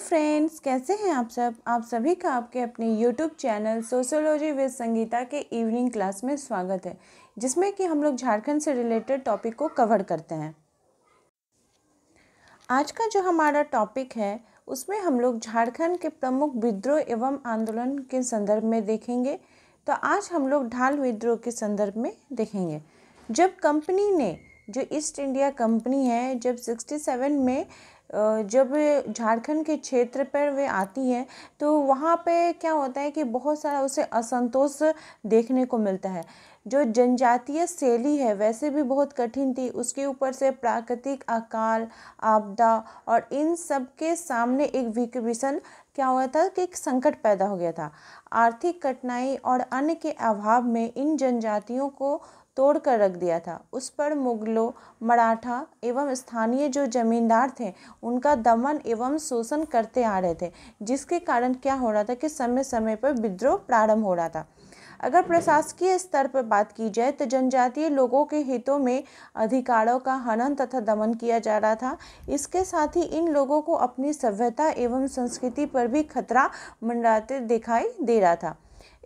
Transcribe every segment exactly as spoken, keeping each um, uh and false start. Friends, कैसे हैं आप सब। आप सभी का आपके अपने YouTube channel sociology with Sangeeta के इवनिंग क्लास में स्वागत है, जिसमें कि हम लोग झारखंड से रिलेटेड टॉपिक को कवर करते हैं। आज का जो हमारा टॉपिक है उसमें हम लोग झारखंड के प्रमुख विद्रोह एवं आंदोलन के संदर्भ में देखेंगे। तो आज हम लोग ढाल विद्रोह के संदर्भ में देखेंगे। जब कंपनी ने, जो ईस्ट इंडिया कंपनी है, जब सड़सठ में जब झारखंड के क्षेत्र पर वे आती है तो वहाँ पे क्या होता है कि बहुत सारा उसे असंतोष देखने को मिलता है। जो जनजातीय शैली है वैसे भी बहुत कठिन थी, उसके ऊपर से प्राकृतिक अकाल, आपदा और इन सब के सामने एक विकृषण क्या हुआ था कि एक संकट पैदा हो गया था। आर्थिक कठिनाई और अन्न के अभाव में इन जनजातियों को तोड़ कर रख दिया था। उस पर मुगलों, मराठा एवं स्थानीय जो जमींदार थे उनका दमन एवं शोषण करते आ रहे थे, जिसके कारण क्या हो रहा था कि समय समय पर विद्रोह प्रारंभ हो रहा था। अगर प्रशासकीय स्तर पर बात की जाए तो जनजातीय लोगों के हितों में अधिकारों का हनन तथा दमन किया जा रहा था। इसके साथ ही इन लोगों को अपनी सभ्यता एवं संस्कृति पर भी खतरा मंडराते दिखाई दे रहा था।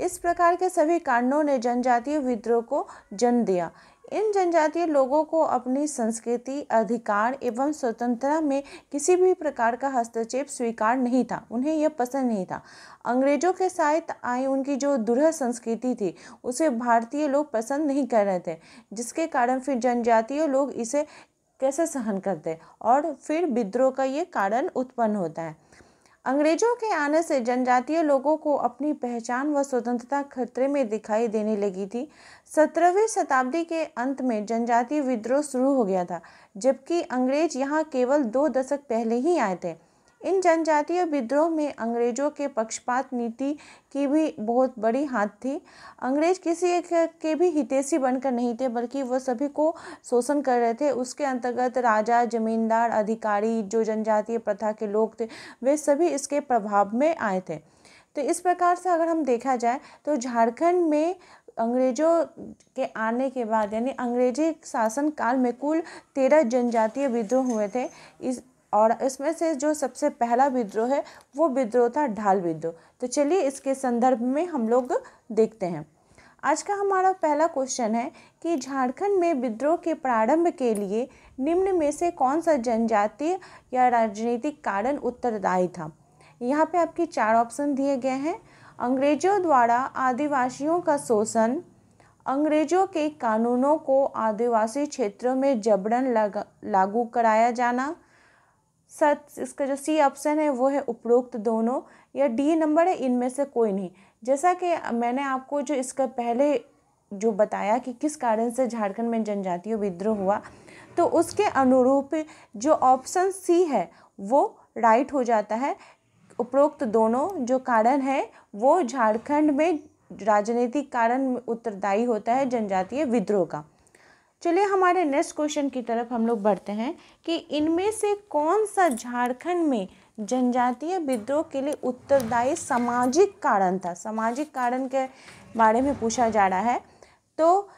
इस प्रकार के सभी कारणों ने जनजातीय विद्रोह को जन्म दिया। इन जनजातीय लोगों को अपनी संस्कृति, अधिकार एवं स्वतंत्रता में किसी भी प्रकार का हस्तक्षेप स्वीकार नहीं था, उन्हें यह पसंद नहीं था। अंग्रेजों के साथ आई उनकी जो दुर्लभ संस्कृति थी उसे भारतीय लोग पसंद नहीं कर रहे थे, जिसके कारण फिर जनजातीय लोग इसे कैसे सहन करते और फिर विद्रोह का ये कारण उत्पन्न होता है। अंग्रेजों के आने से जनजातीय लोगों को अपनी पहचान व स्वतंत्रता खतरे में दिखाई देने लगी थी। सत्रहवीं शताब्दी के अंत में जनजातीय विद्रोह शुरू हो गया था, जबकि अंग्रेज यहाँ केवल दो दशक पहले ही आए थे। इन जनजातीय विद्रोह में अंग्रेजों के पक्षपात नीति की भी बहुत बड़ी हाथ थी। अंग्रेज किसी एक के भी हितैषी बनकर नहीं थे, बल्कि वह सभी को शोषण कर रहे थे। उसके अंतर्गत राजा, जमींदार, अधिकारी, जो जनजातीय प्रथा के लोग थे वे सभी इसके प्रभाव में आए थे। तो इस प्रकार से अगर हम देखा जाए तो झारखंड में अंग्रेजों के आने के बाद यानी अंग्रेजी शासन काल में कुल तेरह जनजातीय विद्रोह हुए थे। इस और इसमें से जो सबसे पहला विद्रोह है वो विद्रोह था ढाल विद्रोह। तो चलिए इसके संदर्भ में हम लोग देखते हैं। आज का हमारा पहला क्वेश्चन है कि झारखंड में विद्रोह के प्रारंभ के लिए निम्न में से कौन सा जनजातीय या राजनीतिक कारण उत्तरदायी था। यहाँ पे आपके चार ऑप्शन दिए गए हैं। अंग्रेजों द्वारा आदिवासियों का शोषण, अंग्रेजों के कानूनों को आदिवासी क्षेत्रों में जबरन लागू कराया जाना, सच इसका जो सी ऑप्शन है वो है उपरोक्त दोनों, या डी नंबर है इनमें से कोई नहीं। जैसा कि मैंने आपको जो इसका पहले जो बताया कि किस कारण से झारखंड में जनजातीय विद्रोह हुआ, तो उसके अनुरूप जो ऑप्शन सी है वो राइट हो जाता है। उपरोक्त दोनों जो कारण है वो झारखंड में राजनीतिक कारण उत्तरदायी होता है जनजातीय विद्रोह का। चलिए हमारे नेक्स्ट क्वेश्चन की तरफ हम लोग बढ़ते हैं कि इनमें से कौन सा झारखंड में जनजातीय विद्रोह के लिए उत्तरदायी सामाजिक कारण था। सामाजिक कारण के बारे में पूछा जा रहा है। तो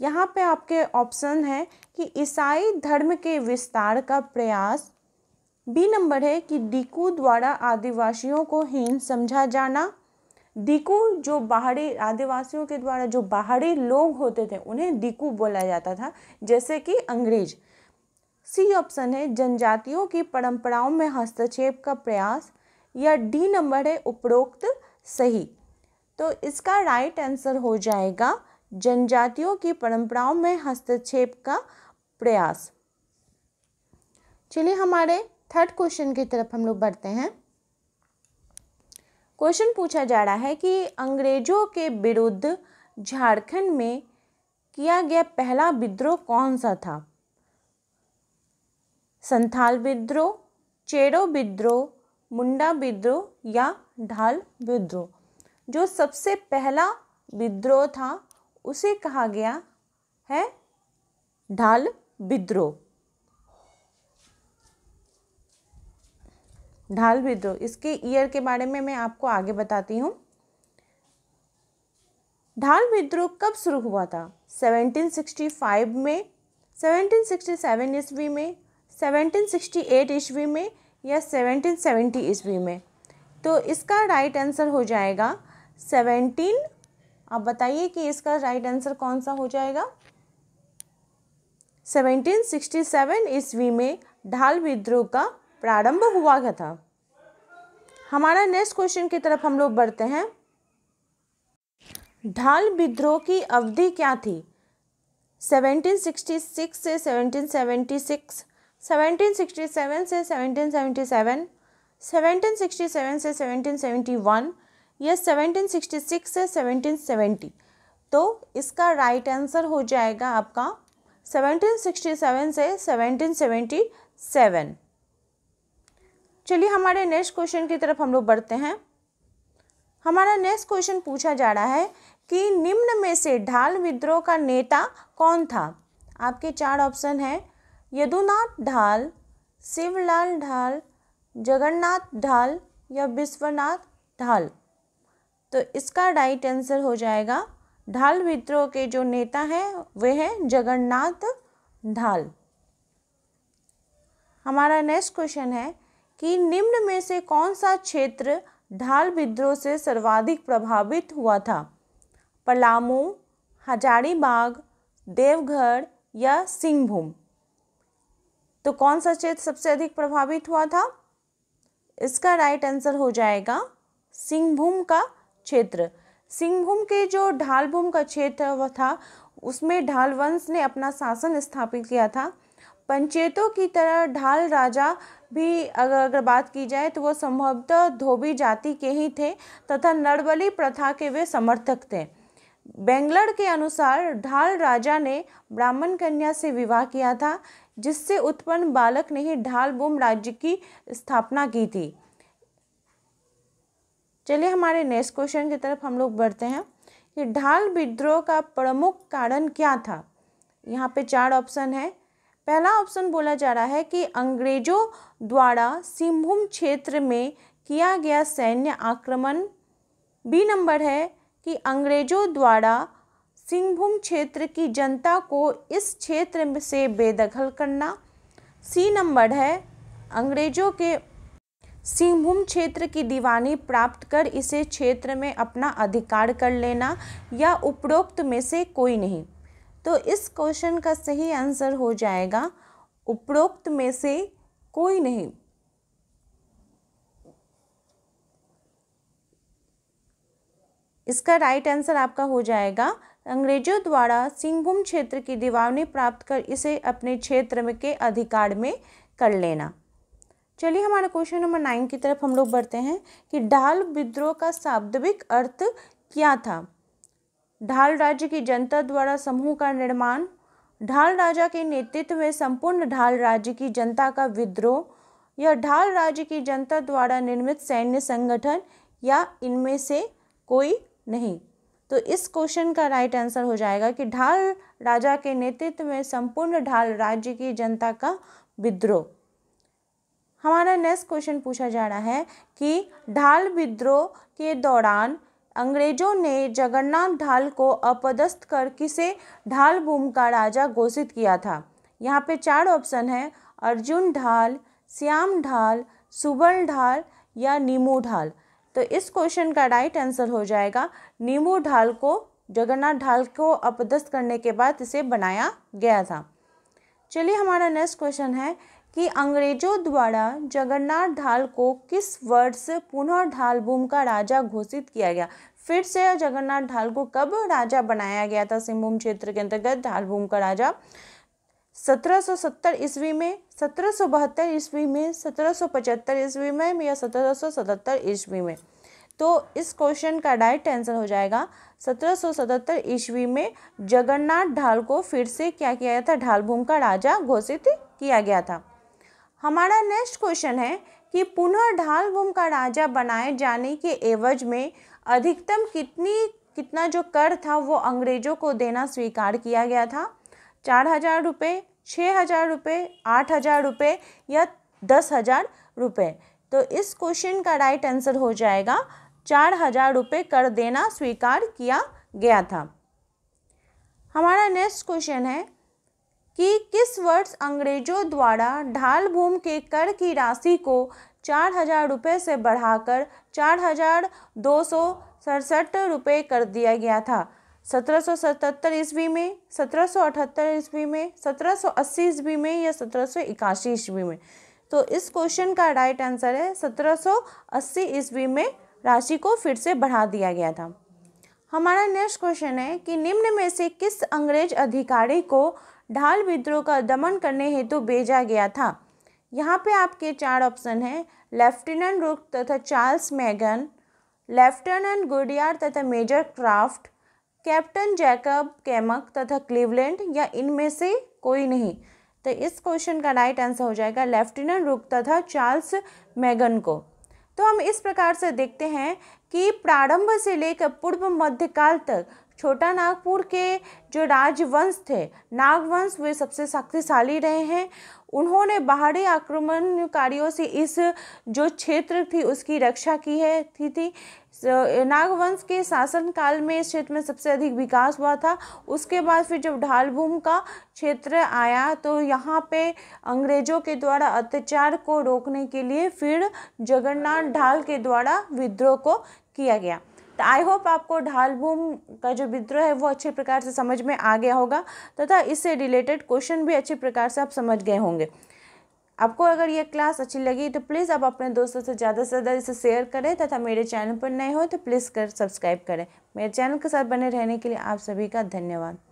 यहाँ पे आपके ऑप्शन है कि ईसाई धर्म के विस्तार का प्रयास, बी नंबर है कि डीकू द्वारा आदिवासियों को हीन समझा जाना, डीकू जो बाहरी आदिवासियों के द्वारा जो बाहरी लोग होते थे उन्हें डीकू बोला जाता था, जैसे कि अंग्रेज। सी ऑप्शन है जनजातियों की परंपराओं में हस्तक्षेप का प्रयास, या डी नंबर है उपरोक्त सही। तो इसका राइट आंसर हो जाएगा जनजातियों की परंपराओं में हस्तक्षेप का प्रयास। चलिए हमारे थर्ड क्वेश्चन की तरफ हम लोग बढ़ते हैं। क्वेश्चन पूछा जा रहा है कि अंग्रेजों के विरुद्ध झारखंड में किया गया पहला विद्रोह कौन सा था। संथाल विद्रोह, चेरो विद्रोह, मुंडा विद्रोह या ढाल विद्रोह। जो सबसे पहला विद्रोह था उसे कहा गया है ढाल विद्रोह। ढाल विद्रोह इसके ईयर के बारे में मैं आपको आगे बताती हूँ। ढाल विद्रोह कब शुरू हुआ था? सत्रह सौ पैंसठ में, सत्रह सौ सड़सठ ईस्वी में, सत्रह सौ अड़सठ ईस्वी में या सेवनटीन सेवेंटी ईस्वी में। तो इसका राइट आंसर हो जाएगा सेवनटीन। आप बताइए कि इसका राइट आंसर कौन सा हो जाएगा। सेवनटीन सिक्सटी सेवन ईस्वी में ढाल विद्रोह का प्रारंभ हुआ गया था। हमारा नेक्स्ट क्वेश्चन की तरफ हम लोग बढ़ते हैं। ढाल विद्रोह की अवधि क्या थी? सेवनटीन सिक्सटी सिक्स से seventeen seventy six, seventeen sixty seven से seventeen seventy seven, seventeen sixty seven से सेवनटीन सेवेंटी वन या सेवनटीन सिक्सटी सिक्स से सेवनटीन सेवेंटी। तो इसका राइट आंसर हो जाएगा आपका सेवनटीन सिक्सटी सेवन से सेवनटीन सेवेंटी सेवन। चलिए हमारे नेक्स्ट क्वेश्चन की तरफ हम लोग बढ़ते हैं। हमारा नेक्स्ट क्वेश्चन पूछा जा रहा है कि निम्न में से ढाल विद्रोह का नेता कौन था। आपके चार ऑप्शन हैं यदुनाथ ढाल, शिवलाल ढाल, जगन्नाथ ढाल या विश्वनाथ ढाल। तो इसका राइट आंसर हो जाएगा ढाल विद्रोह के जो नेता हैं वे हैं जगन्नाथ ढाल। हमारा नेक्स्ट क्वेश्चन है कि निम्न में से कौन सा क्षेत्र ढाल विद्रोह से सर्वाधिक प्रभावित हुआ था? पलामू, हजारीबाग, देवघर या सिंहभूम। तो कौन सा क्षेत्र सबसे अधिक प्रभावित हुआ था? इसका राइट आंसर हो जाएगा सिंहभूम का क्षेत्र। सिंहभूम के जो ढालभूम का क्षेत्र वह था उसमें ढाल वंश ने अपना शासन स्थापित किया था। पंचेतों की तरह ढाल राजा भी अगर अगर बात की जाए तो वह संभवतः धोबी जाति के ही थे तथा नरबलि प्रथा के वे समर्थक थे। बेंगलर के अनुसार ढाल राजा ने ब्राह्मण कन्या से विवाह किया था जिससे उत्पन्न बालक ने ही ढालभूम राज्य की स्थापना की थी। चलिए हमारे नेक्स्ट क्वेश्चन की तरफ हम लोग बढ़ते हैं कि ढाल विद्रोह का प्रमुख कारण क्या था। यहाँ पे चार ऑप्शन है। पहला ऑप्शन बोला जा रहा है कि अंग्रेजों द्वारा सिंहभूम क्षेत्र में किया गया सैन्य आक्रमण। बी नंबर है कि अंग्रेजों द्वारा सिंहभूम क्षेत्र की जनता को इस क्षेत्र से बेदखल करना। सी नंबर है अंग्रेजों के सिंहभूम क्षेत्र की दीवानी प्राप्त कर इसे क्षेत्र में अपना अधिकार कर लेना या उपरोक्त में से कोई नहीं। तो इस क्वेश्चन का सही आंसर हो जाएगा उपरोक्त में से कोई नहीं। इसका राइट आंसर आपका हो जाएगा अंग्रेजों द्वारा सिंहभूम क्षेत्र की दीवानी प्राप्त कर इसे अपने क्षेत्र में के अधिकार में कर लेना। चलिए हमारे क्वेश्चन नंबर नाइन की तरफ हम लोग बढ़ते हैं कि ढाल विद्रोह का शाब्दिक अर्थ क्या था। ढाल राज्य की जनता द्वारा समूह का निर्माण, ढाल राजा के नेतृत्व में संपूर्ण ढाल राज्य की जनता का विद्रोह या ढाल राज्य की जनता द्वारा निर्मित सैन्य संगठन या इनमें से कोई नहीं। तो इस क्वेश्चन का राइट आंसर हो जाएगा कि ढाल राजा के नेतृत्व में संपूर्ण ढाल राज्य की जनता का विद्रोह। हमारा नेक्स्ट क्वेश्चन पूछा जा रहा है कि ढाल विद्रोह के दौरान अंग्रेजों ने जगन्नाथ ढाल को अपदस्थ कर किसे ढालभूम का राजा घोषित किया था। यहाँ पे चार ऑप्शन है अर्जुन ढाल, श्याम ढाल, सुबल ढाल या नीमू ढाल। तो इस क्वेश्चन का राइट आंसर हो जाएगा नीमू ढाल को जगन्नाथ ढाल को अपदस्थ करने के बाद इसे बनाया गया था। चलिए हमारा नेक्स्ट क्वेश्चन है कि अंग्रेजों द्वारा जगन्नाथ ढाल को किस वर्ष पुनः ढालभूम का राजा घोषित किया गया। फिर से जगन्नाथ ढाल को कब राजा बनाया गया था सिंहभूम क्षेत्र के अंतर्गत ढालभूम का राजा। सत्रह सौ सत्तर ईस्वी में, सत्रह सौ बहत्तर ईस्वी में, सत्रह सौ पचहत्तर ईस्वी में या सत्रह सौ सतहत्तर ईस्वी में। तो इस क्वेश्चन का राइट आंसर हो जाएगा सत्रह सौ सतहत्तर ईस्वी में जगन्नाथ ढाल को फिर से क्या किया गया था ढालभूम का राजा घोषित किया गया था। हमारा नेक्स्ट क्वेश्चन है कि पुनः ढालभूम का राजा बनाए जाने के एवज में अधिकतम कितनी कितना जो कर था वो अंग्रेजों को देना स्वीकार किया गया था। चार हजार रुपये, छः हजार रुपये, आठ हजार रुपये या दस हजार रुपये। तो इस क्वेश्चन का राइट आंसर हो जाएगा चार हजार रुपये कर देना स्वीकार किया गया था। हमारा नेक्स्ट क्वेश्चन है कि किस वर्ष अंग्रेजों द्वारा ढालभूम के कर की राशि को चार हज़ार रुपये से बढ़ाकर चार हज़ार दो सौ सड़सठ रुपये कर दिया गया था। सत्रह सौ सतहत्तर ईस्वी में, सत्रह सौ अठहत्तर ईस्वी में, सत्रह सौ अस्सी ईस्वी में या सत्रह सौ इक्यासी ईस्वी में। तो इस क्वेश्चन का राइट आंसर है सत्रह सौ अस्सी ईस्वी में राशि को फिर से बढ़ा दिया गया था। हमारा नेक्स्ट क्वेश्चन है कि निम्न में से किस अंग्रेज अधिकारी को ढाल विद्रोह का दमन करने हेतु भेजा गया था। यहाँ पे आपके चार ऑप्शन हैं, लेफ्टिनेंट रूक तथा चार्ल्स मैगन, लेफ्टिनेंट गुडियार तथा major craft, captain Jacob Camac तथा क्लीवलैंड, या इनमें से कोई नहीं। तो इस क्वेश्चन का राइट आंसर हो जाएगा लेफ्टिनेंट रूक तथा चार्ल्स मैगन को। तो हम इस प्रकार से देखते हैं कि प्रारंभ से लेकर पूर्व मध्यकाल तक छोटा नागपुर के जो राजवंश थे, नागवंश, वे सबसे शक्तिशाली रहे हैं। उन्होंने बाहरी आक्रमणकारियों से इस जो क्षेत्र थी उसकी रक्षा की है थी थी नागवंश के शासनकाल में इस क्षेत्र में सबसे अधिक विकास हुआ था। उसके बाद फिर जब ढालभूम का क्षेत्र आया तो यहाँ पे अंग्रेजों के द्वारा अत्याचार को रोकने के लिए फिर जगन्नाथ ढाल के द्वारा विद्रोह को किया गया। तो आई होप आपको ढालभूम का जो विद्रोह है वो अच्छे प्रकार से समझ में आ गया होगा तथा इससे रिलेटेड क्वेश्चन भी अच्छे प्रकार से आप समझ गए होंगे। आपको अगर ये क्लास अच्छी लगी तो प्लीज़ आप अपने दोस्तों से ज़्यादा से ज़्यादा इसे शेयर करें तथा मेरे चैनल पर नए हो तो प्लीज़ कर सब्सक्राइब करें। मेरे चैनल के साथ बने रहने के लिए आप सभी का धन्यवाद।